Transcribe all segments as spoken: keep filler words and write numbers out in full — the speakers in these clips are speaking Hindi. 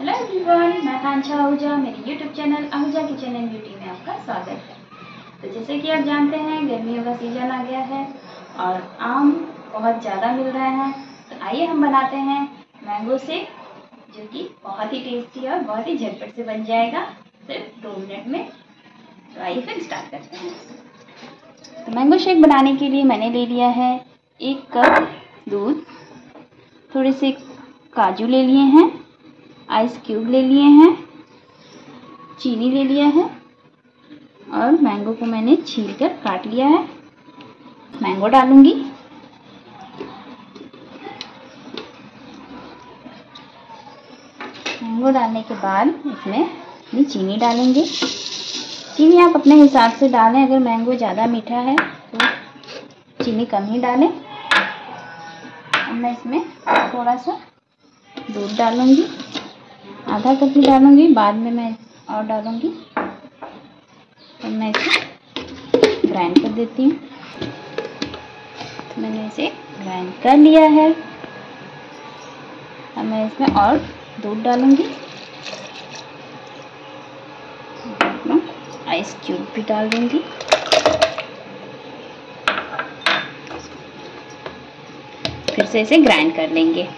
हेलो एवरीवन, मैं कांक्षा आहूजा। मेरे YouTube channel Ahuja kitchen and beauty में आपका स्वागत है। तो जैसे कि आप जानते हैं, गर्मियों का सीजन आ गया है और आम बहुत ज़्यादा मिल रहे हैं। तो आइए हम बनाते हैं मैंगो शेक, जो कि बहुत ही टेस्टी और बहुत ही झटपट से बन जाएगा सिर्फ दो मिनट में। तो आइए फिर स्टार्ट करते हैं। तो मैंगो शेक बनाने के लिए मैंने ले लिया है एक कप दूध, थोड़े से काजू ले लिए हैं, आइस क्यूब ले लिए हैं, चीनी ले लिया है और मैंगो को मैंने छील कर काट लिया है। मैंगो डालूंगी। मैंगो डालने के बाद इसमें अपनी चीनी डालेंगे। चीनी आप अपने हिसाब से डालें। अगर मैंगो ज़्यादा मीठा है तो चीनी कम ही डालें। अब मैं इसमें थोड़ा सा दूध डालूंगी, आधा कप ही डालूंगी, बाद में मैं और डालूंगी। तो मैं इसे ग्राइंड कर देती हूँ। तो मैंने इसे ग्राइंड कर लिया है। अब मैं इसमें और दूध डालूंगी, आइस क्यूब भी डाल दूंगी। फिर से इसे ग्राइंड कर लेंगे।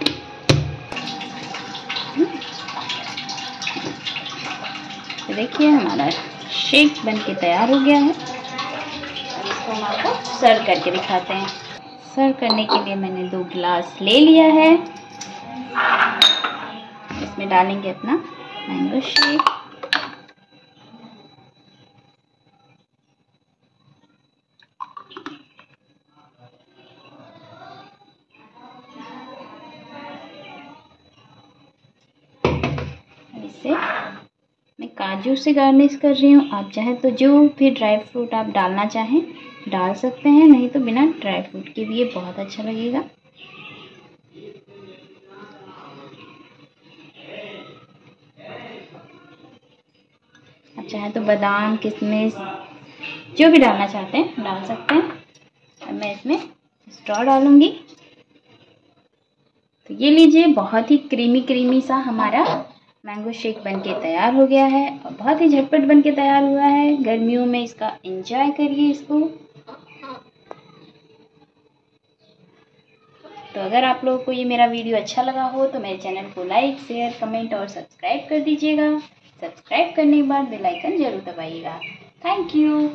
तो देखिए हमारा शेक बनके तैयार हो गया है। अब इसको हम आपको सर्व करके दिखाते हैं। सर्व करने के लिए मैंने दो गिलास ले लिया है। इसमें डालेंगे अपना मैंगो शेक। इसे मैं काजू से गार्निश कर रही हूँ। आप चाहे तो जो भी ड्राई फ्रूट आप डालना चाहें डाल सकते हैं, नहीं तो बिना ड्राई फ्रूट के भी ये बहुत अच्छा लगेगा। आप चाहे तो बादाम, किशमिश, जो भी डालना चाहते हैं डाल सकते हैं। अब मैं इसमें स्ट्रॉ डालूंगी। तो ये लीजिए, बहुत ही क्रीमी क्रीमी सा हमारा मैंगो शेक बनके तैयार हो गया है और बहुत ही झटपट बनके तैयार हुआ है। गर्मियों में इसका एंजॉय करिए इसको। तो अगर आप लोगों को ये मेरा वीडियो अच्छा लगा हो तो मेरे चैनल को लाइक, शेयर, कमेंट और सब्सक्राइब कर दीजिएगा। सब्सक्राइब करने के बाद बेल आइकन जरूर दबाइएगा। Thank you.